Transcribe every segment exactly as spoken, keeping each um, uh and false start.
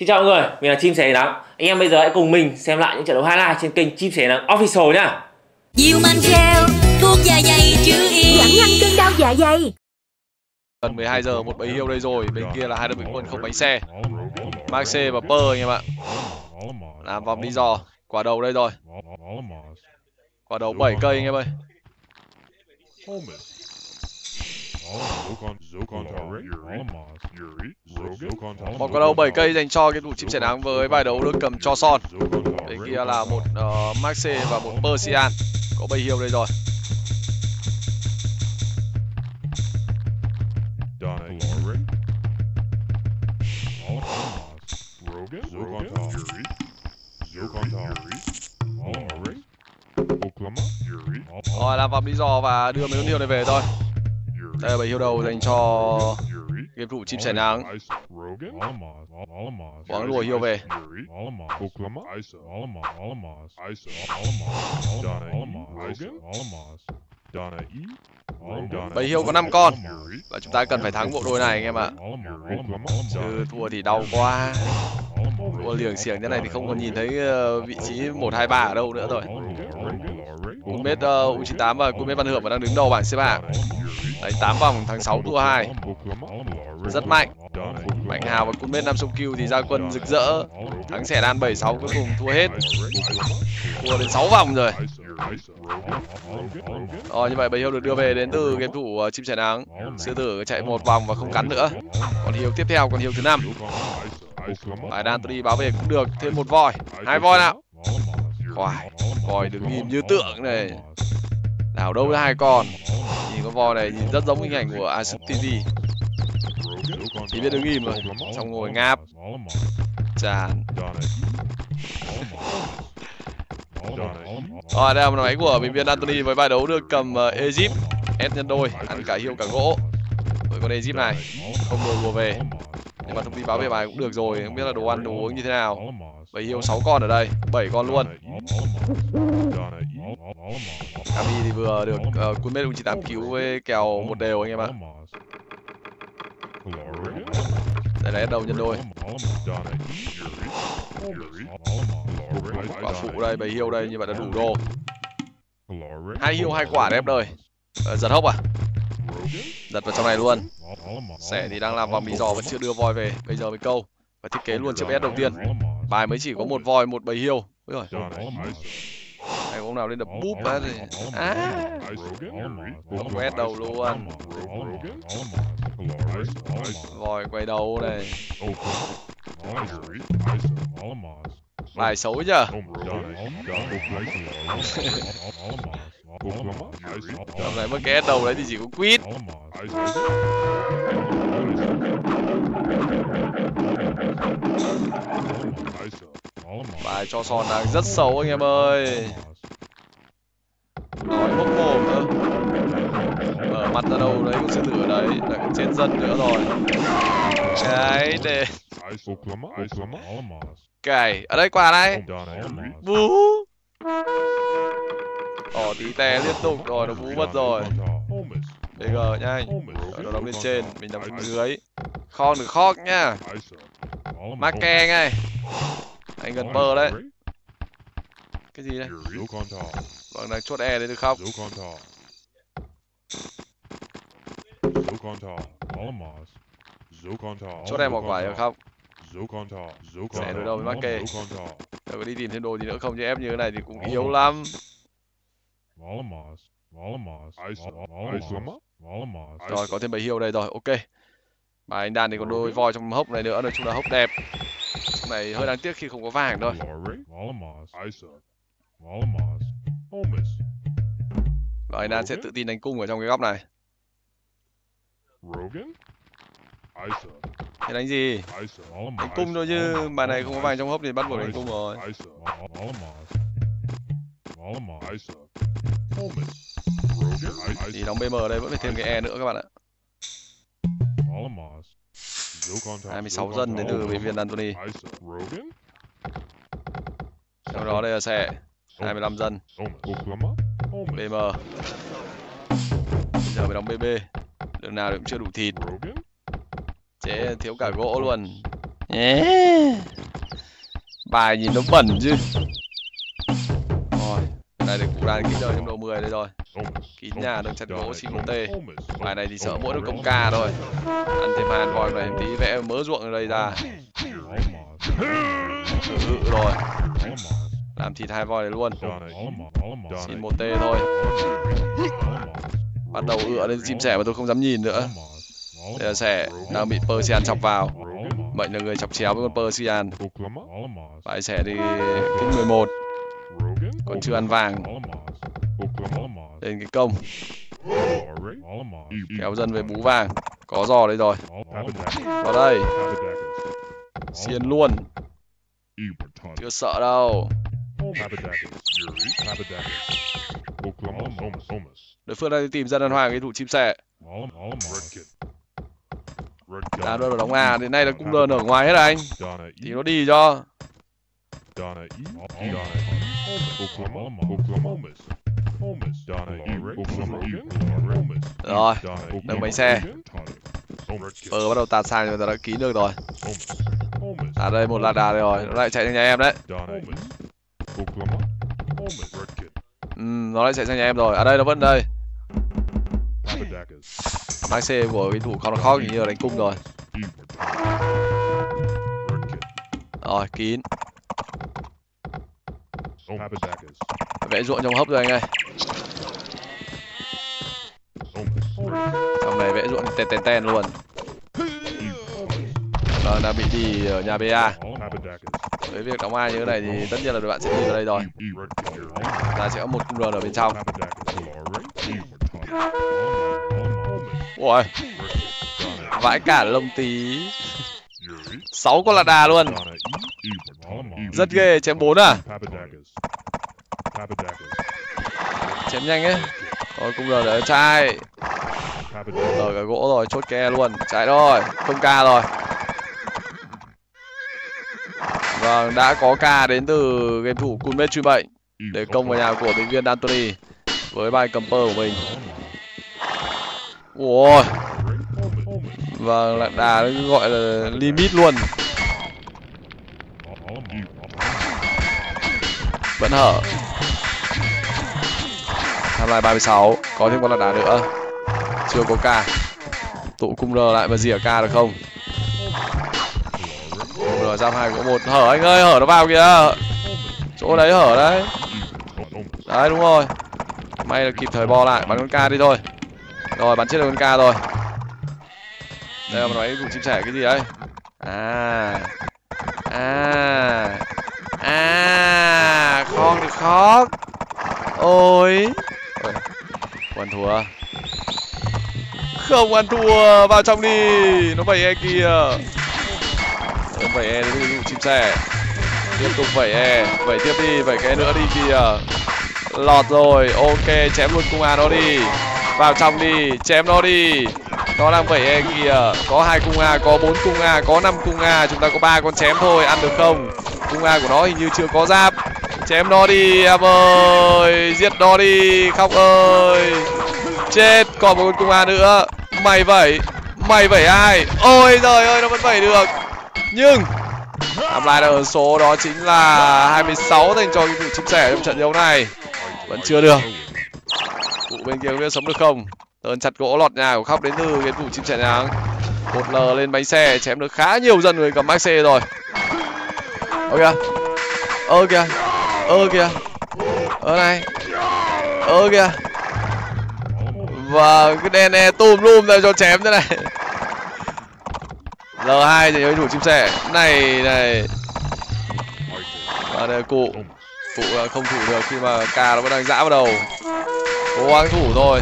Xin chào mọi người, mình là Chim Sẻ Đi Năng. Anh em bây giờ hãy cùng mình xem lại những trận đấu highlight trên kênh Chim Sẻ Đi Năng Official nhá. Diêu man gel, thuốc dạ dày chữa y, giảm nhanh cơn đau dạ dày. Gần mười hai giờ một bẫy hiệu đây rồi, bên kia là hai đội bình quân không bánh xe. Max C và Per anh em ạ. Làm vòng đi dò, quả đầu đây rồi. Quả đầu bảy cây anh em ơi. Một quả đầu bảy cây dành cho cái tủ Chim Sẻ Nắng với vài đấu được cầm cho son. Bên kia là một uh, Maxi và một Persian. Có bay hiệu đây rồi. Rồi làm vòng đi dò và đưa mấy con điều này về thôi. Đây là bảy hiệu đầu dành cho game thủ Chim Sẻ Nắng. Bóng đùa hiệu về. Bảy hiệu có năm con và chúng ta cần phải thắng bộ đôi này anh em ạ. Chứ thua thì đau quá. Thua liềng xiềng thế này thì không còn nhìn thấy vị trí một, hai, ba ở đâu nữa rồi. Cumet uh, u chín tám và Cumet Văn Hưởng vẫn đang đứng đầu bảng xếp hạng. Đấy, tám vòng tháng sáu tour hai. Rất mạnh. Mạnh Hào và Cumet Nam Sông Kiêu thì ra quân rực rỡ. Thắng Sẻ Đan bảy sáu cuối cùng thua hết. Thua đến sáu vòng rồi. Rồi như vậy bầy hiệu được đưa về đến từ game thủ uh, Chim Sẻ Nắng. Sư tử chạy một vòng và không cắn nữa. Còn hiệu tiếp theo, còn hiệu thứ năm. Bài Đan Tri báo về cũng được thêm một voi. Hai voi nào. Khoai. Voi đứng im như tượng này. Đảo đâu ra hai con. Nhìn con voi này nhìn rất giống hình ảnh của Asub ti vi. Thì biết đứng im rồi. Xong ngồi ngáp. Chán. Rồi đây là một máy của bình viên Anthony với bài đấu được cầm Egypt S nhân đôi. Ăn cả hiệu cả gỗ. Với con Egypt này. Không đổi mùa về. Nhưng mà thông tin báo về bài cũng được rồi. Không biết là đồ ăn đồ uống như thế nào. Bảy hiệu sáu con ở đây, bảy con luôn. Kami thì vừa được uh, Cumet u chín tám cứu với kèo một đều anh em ạ. Đây là S đầu nhân đôi. Quả phụ đây, bảy hiệu đây, như vậy đã đủ đô. Hai hiệu hai quả đẹp đời. Uh, giật hốc à? Giật vào trong này luôn. Sẻ thì đang làm vòng bị giò vẫn chưa đưa voi về. Bây giờ mới câu và thiết kế luôn chiếc S đầu tiên. Bài mới chỉ có một voi, một bầy hiêu. Ôi giời. Này ông nào lên đập búp á thì... À. Quét đầu luôn. Voi quay đầu này. Bài xấu chưa? Hôm nay mất cái S đầu đấy thì chỉ có quýt. Bài cho son đang rất xấu anh em ơi. Nói bốc mồm nữa. Mở mặt ra đâu đấy, con sư tử ở đấy. Lại còn trên dân nữa rồi. Đấy để. Cày, ở đây quả này. Bú. Ỏ tí tè liên tục rồi, nó bú mất rồi. bê giê nhanh. Nó đóng lên trên, mình đóng xuống dưới. Khon được khóc nhá. Mắc ke ngay. Anh gần Per đấy. Cái gì đây? Vâng, đang chốt E đấy được không? Chốt E một quả được không? Sẽ đối đầu với mắc kê. Để có đi tìm thêm đồ gì nữa không chứ ép như thế này thì cũng yếu lắm. Rồi, có thêm bầy hiệu đây rồi, ok. Bài anh Đan thì còn đôi voi trong hốc này nữa, nói chung là hốc đẹp. Trong này hơi đáng tiếc khi không có vàng thôi. Và anh Đan sẽ tự tin đánh cung ở trong cái góc này. Thế đánh gì? Đánh cung thôi chứ, bài này không có vàng trong hốc thì bắt buộc đánh cung rồi. Thì đóng bê em ở đây vẫn phải thêm cái E nữa các bạn ạ. hai mươi sáu dân đến từ bệnh viện Anthony. Sau đó đây là Sẻ hai mươi lăm dân. bê em. Bây giờ phải đóng bê bê. Đường nào thì cũng chưa đủ thịt. Chế thiếu cả gỗ luôn. Yeah. Bài nhìn nó bẩn chứ. Rồi, này được cụ đàn kích đời trong độ mười đây rồi. Kín nhà đừng chặt gỗ xin một tê. Bài này thì sợ mỗi được công ca thôi. Ăn thêm hàn vòi này tí vẽ mớ ruộng ở đây ra. Ừ, rồi. Làm thịt hai voi này luôn. Xin một tê thôi. Bắt đầu ựa lên chim sẻ mà tôi không dám nhìn nữa. Đây là sẻ đang bị Persian chọc vào. Mệnh là người chọc chéo với con Persian. Bãi sẻ thì kích mười một. Còn chưa ăn vàng. Lên cái công. Kéo dân về bú vàng. Có giò đây rồi. Vào đây. Xiên luôn. Chưa sợ đâu. Đối phương đang tìm ra đàn hoàng cái thủ chim sẻ. Đá đơn ở đóng A, đến nay là cung đơn ở ngoài hết anh. Thì nó đi cho. Rồi, đừng bánh xe. Bờ bắt đầu tạt sang rồi, ta đã kín được rồi. À đây, một lạt đà đây rồi, nó lại chạy sang nhà em đấy. Ừ, nó lại chạy sang nhà em rồi, à đây, nó vẫn đây. Máy xe của cái thủ con nó khó như là đánh cung rồi. Rồi, kín. Vẽ ruộng trong hốc rồi anh ơi. Trong này vẽ ruộng tèn tèn tèn luôn. Rồi, đang bị đi ở nhà bê a. Với việc đóng ai như thế này thì tất nhiên là đội bạn sẽ đi vào đây rồi. Ta sẽ có một cung run ở bên trong. Ôi, vãi cả lông tí. Sáu con lạc đà luôn. Rất ghê, chém bốn à. Chém nhanh ấy. Rồi, cung rờ để chạy. Rồi, cả gỗ rồi, chốt ke luôn. Chạy rồi, không ca rồi. Vâng, đã có ca đến từ game thủ Kunmei truy bệnh. Để công vào nhà của bình viên Anthony. Với bài cầm pơ của mình. Ôi. Và lạc đà nó gọi là limit luôn. Vẫn hở. Tham lại ba mươi sáu. Có thêm con lạc đà nữa. Chưa có ca. Tụ cung R lại và dìa ca được không? Cung R giam hai của một. Hở anh ơi, hở nó vào kìa. Chỗ đấy hở đấy. Đấy đúng rồi. May là kịp thời bo lại, bắn con ca đi thôi. Rồi, bắn chết được con ca rồi. Đây mà nói dùng chim sẻ cái gì đấy. À. À. À. Không thì khóc. Ôi. Ôi. Không ăn thua. Không ăn thua. Vào trong đi. Nó vẩy e kìa. Nó vẩy e đấy, dùng chim sẻ. Tiếp tục vẩy e. Vẩy tiếp đi, vẩy cái nữa đi kìa. Lọt rồi. Ok, chém luôn cung A nó đi. Vào trong đi, chém nó đi. Nó đang vẩy e kìa. Có hai cung A, có bốn cung A, có năm cung A. Chúng ta có ba con chém thôi, ăn được không? Cung A của nó hình như chưa có giáp. Chém nó đi em ơi. Giết nó đi, khóc ơi. Chết, còn một con cung A nữa. Mày vẩy. Mày vẩy ai? Ôi giời ơi, nó vẫn vẩy được. Nhưng làm lại là số đó chính là hai mươi sáu dành cho cái thủ chim sẻ trong trận đấu này. Vẫn chưa được. Cụ bên kia có sống được không? Tơn chặt gỗ lọt nhà của khóc đến từ cái vụ chim sẻ nắng. Một lờ lên bánh xe chém được khá nhiều dân người cầm mác xe rồi. Ơ kìa. Ơ kìa. Ơ kìa. Ơ này. Ơ kìa. Và cái đen e tùm lum ra cho chém thế này. lờ hai thì thủ chim sẻ. Này này. Và đây cụ. Cụ không thủ được khi mà cà nó vẫn đang dã vào đầu. Cố gắng thủ thôi.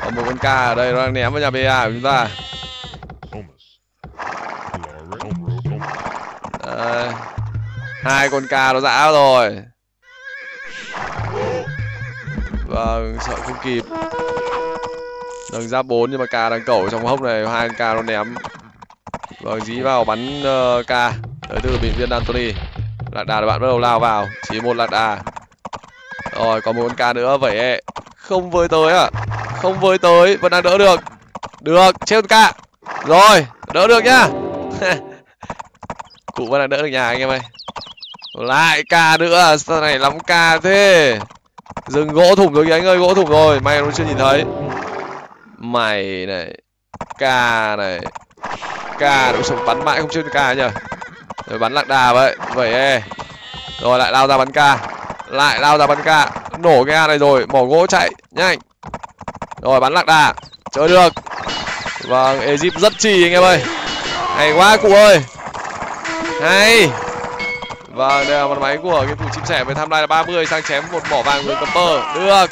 Còn một con ca ở đây nó đang ném vào nhà bê a của chúng ta. Đây. Hai con ca nó dã rồi. Vâng, sợ không kịp. Đừng giáp bốn nhưng mà ca đang cẩu trong hốc này. Hai con ca nó ném. Vâng, dí vào bắn uh, ca. Tới từ bình viên Anthony. Lạc đà bạn bắt đầu lao vào. Chỉ một lạc đà. Rồi, còn một con ca nữa. Vậy e. Không với tới à. Không với tới, vẫn đang đỡ được. Được, chết cả. Rồi, đỡ được nhá. Cụ vẫn đang đỡ được nhà anh em ơi. Lại ca nữa, sao này lắm ca thế. Dừng gỗ thủng rồi kìa anh ơi, gỗ thủng rồi. May nó chưa nhìn thấy. Mày này, ca này, ca nó sống bắn mãi không chơi ca nhờ. Rồi bắn lạc đà vậy, vậy e. Rồi lại lao ra bắn ca. Lại lao ra bắn ca. Nổ cái A này rồi, mỏ gỗ chạy, nhanh. Rồi bắn lạc đà, chơi được. Vâng, Egypt rất trì anh em ơi. Hay quá cụ ơi. Hay. Vâng, đây là con máy của cái cụ chim sẻ với tham lai là ba mươi, sang chém một mỏ vàng với copper. Được.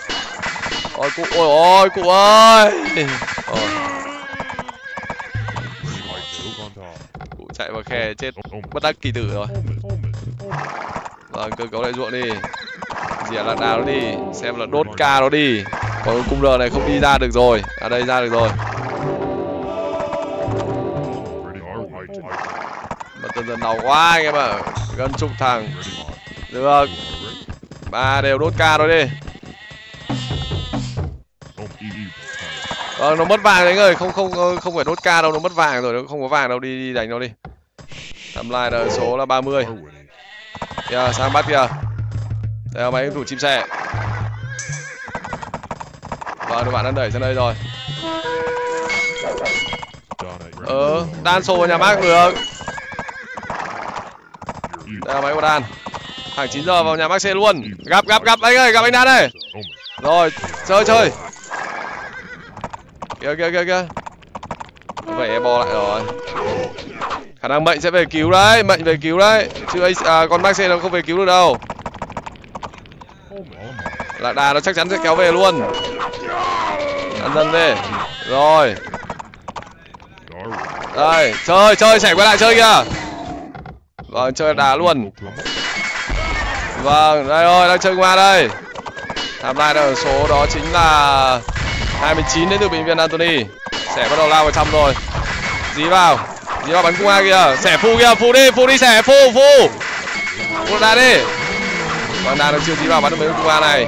Ôi cụ, ôi ôi cụ ơi. Ôi. Cụ chạy vào khe chết bất đắc kỳ tử rồi. Vâng, cơ cấu lại ruộng đi. Dìa lạc đà nó đi, xem là đốt ca nó đi. Còn cung lờ này không đi ra được rồi. À đây ra được rồi. Mà dần dần đau quá anh em ạ. Gần chục thằng. Được. Ba đều đốt ca rồi đi. Vâng, nó mất vàng đấy anh ơi. Không không không phải đốt ca đâu, nó mất vàng rồi, nó không có vàng đâu, đi đi đánh nó đi. Tham lai là số là ba mươi. Kìa, sang bắt kìa. Đây là máy thủ chim sẻ. Vâng, đội bạn đang đẩy sang đây rồi. Ờ, đan sổ nhà Mark được. Đây là máy của đàn. Thẳng chín giờ vào nhà Mark C luôn. Gặp gặp gặp anh ơi, gặp anh đan đây. Rồi, chơi chơi. Kìa kìa kìa kìa. Vậy bò lại rồi. Khả năng Mệnh sẽ về cứu đấy, Mệnh về cứu đấy. Chứ ấy, à, con Mark C nó không về cứu được đâu. Lạc đà nó chắc chắn sẽ kéo về luôn. Ăn dần đi. Rồi. Đây, chơi, chơi, sẻ quay lại chơi kìa. Vâng, chơi đá luôn. Vâng, đây rồi, đang chơi qua đây. Tham lai ở số đó chính là hai mươi chín đến từ bệnh viện Anthony. Sẻ bắt đầu lao vào trong rồi. Dí vào, dí vào bắn cung A kìa. Sẻ phu kìa, phu đi, phu đi sẻ, phu, phu. Phu đá đi. Vâng, đá nó chưa dí vào, bắn được mấy cung A này.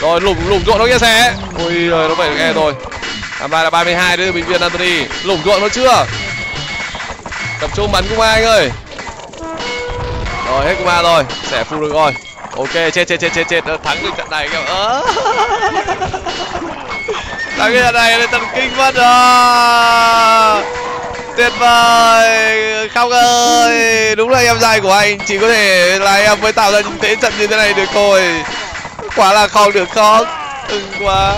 Rồi, lủng, lủng ruộng nó kia sẻ. Ui, rồi, nó phải được nghe rồi. Tham lai là ba mươi hai đến từ bệnh viện Anthony. Lủng ruộng nó chưa. Tập trung bắn cung A anh ơi. Rồi hết cung A rồi, sẻ full được rồi. Ok, chết chết chết chết chết, thắng được trận này các em. Ơ. Thắng cái trận này là trận kinh mất rồi. Tuyệt vời. Không ơi, đúng là em trai của anh chỉ có thể là em mới tạo ra thế trận như thế này được thôi. Quá là không được khó. Ưng quá.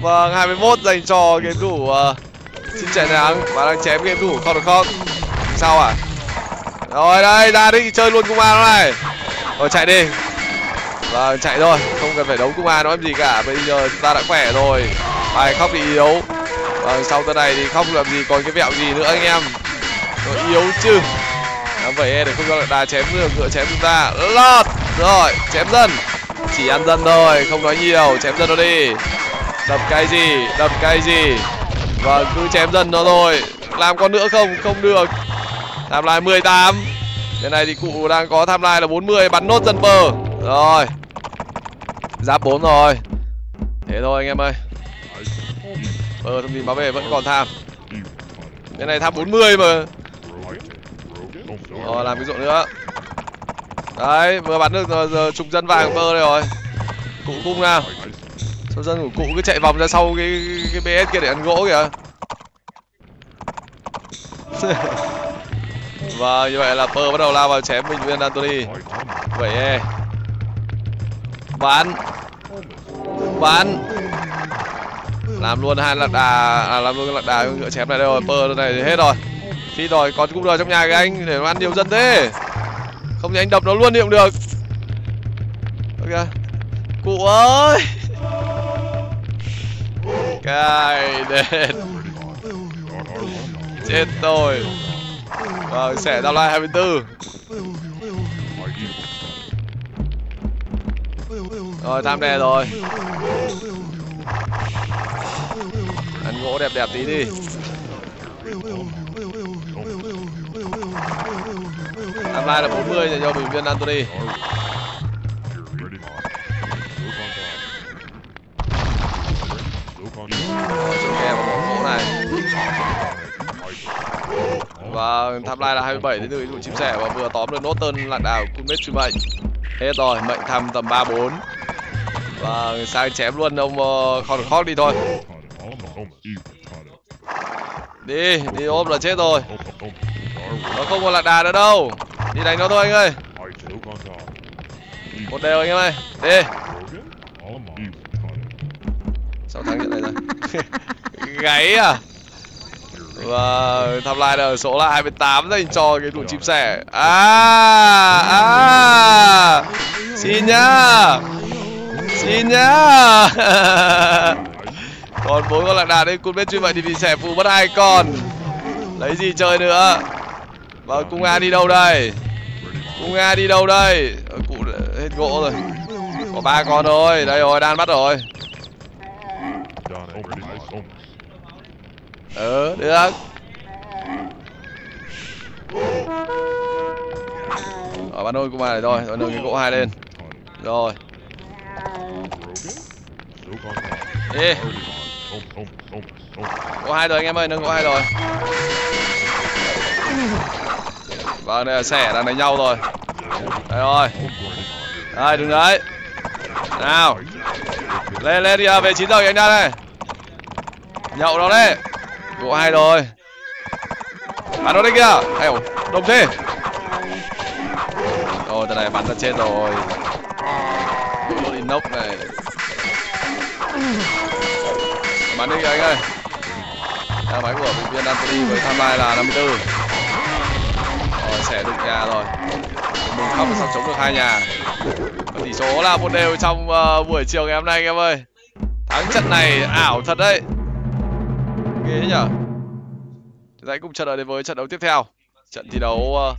Vâng, hai mươi mốt dành cho game thủ uh, chim sẻ nắng và đang chém game thủ không được không. Sao à? Rồi đây, ra đi chơi luôn cung A nó này. Rồi chạy đi. Vâng, chạy thôi, không cần phải đấu cung A nó làm gì cả. Bây giờ chúng ta đã khỏe rồi. Bài khóc thì yếu. Vâng, sau tới này thì khóc làm gì còn cái vẹo gì nữa anh em. Rồi yếu chứ. Làm vậy để không cho lại đà chém được, ngựa chém chúng ta. Lọt. Rồi, chém dân. Chỉ ăn dân thôi, không nói nhiều, chém dân nó đi. Đập cái gì, đập cái gì. Vâng, cứ chém dân nó thôi. Làm con nữa không, không được. Tham lai mười tám. Thế này thì cụ đang có tham lai là bốn mươi. Bắn nốt dân bờ. Rồi. Giáp bốn rồi. Thế thôi anh em ơi. Bờ thông tin báo về vẫn còn tham. Thế này tham bốn mươi mà. Rồi làm cái ruộng nữa. Đấy vừa bắn được giờ trục dân vàng bờ đây rồi. Cụ cung nào. Số dân của cụ cứ chạy vòng ra sau cái, cái bê ét kia để ăn gỗ kìa. Và như vậy là Pơ bắt đầu lao vào chém mình viên Anthony. Vậy e. Bắn. Bắn. Làm luôn hai lạc đà. À làm luôn lạc đà ngựa chém này đây rồi. Pơ này thì hết rồi. Khi rồi còn cũng rồi trong nhà cái anh. Để nó ăn nhiều dân thế. Không thì anh đập nó luôn thì cũng được. Ok. Cụ ơi. Cái đệt. Chết tôi. Vâng, sẻ tham lai hai mươi tư. Rồi, tham đè rồi. Ăn gỗ đẹp đẹp tí đi. Tham lai là bốn mươi dành cho bình viên Anthony. Rồi, chung kè vào món gỗ này. Và tham lai là hai mươi bảy đến từ ý dụ chim sẻ và vừa tóm được nốt tên lặn đảo của Mết Truy Mệnh. Hết rồi, mệnh thăm tầm ba bốn. Và sang chém luôn ông uh, còn khóc đi thôi. Đi, đi ôm là chết rồi. Nó không còn lạc đà nữa đâu. Đi đánh nó thôi anh ơi. Một đều anh em ơi. Đi. Sao thắng hiện này rồi? Gáy à. Và tham lai là số là hai mươi tám dành cho cái tủ chim sẻ. À, à. Xin nhá. Xin nhá. Còn bốn con lạc đà đây, Cun Mết Truy Mệnh thì bị sẻ phụ mất hai con. Lấy gì chơi nữa? Và Cung A đi đâu đây? Cung A đi đâu đây? Cụ hết gỗ rồi. Có ba con rồi. Đây rồi, đan bắt rồi. Ừ, được. Ở bán đôi Cung A này thôi. Rồi nâng cái gỗ hai lên. Rồi. Đi. Gỗ hai rồi anh em ơi, nâng gỗ hai rồi. Vâng, đây là sẻ đang đánh nhau rồi. Đây rồi. Đây, đứng đấy. Nào. Lên, lên đi, về chín giờ thì anh ra đây. Nhậu nó đấy. Gỗ hai rồi. Bắn nó đấy kìa. Eo, đụng thế. Rồi, tên này bắn ra chết rồi. Gỗ inox này. Bắn đi kìa anh ơi. Nhà máy của thành viên Anthony với timeline là năm mươi tư. Rồi sẽ được nhà rồi. Mình không sao chống được hai nhà. Và tỷ số là một đều trong uh, buổi chiều ngày hôm nay anh em ơi. Thắng trận này ảo thật đấy. Ghê thế nhở. Chúng ta hãy cùng chờ đợi đến với trận đấu tiếp theo. Trận thi đấu uh...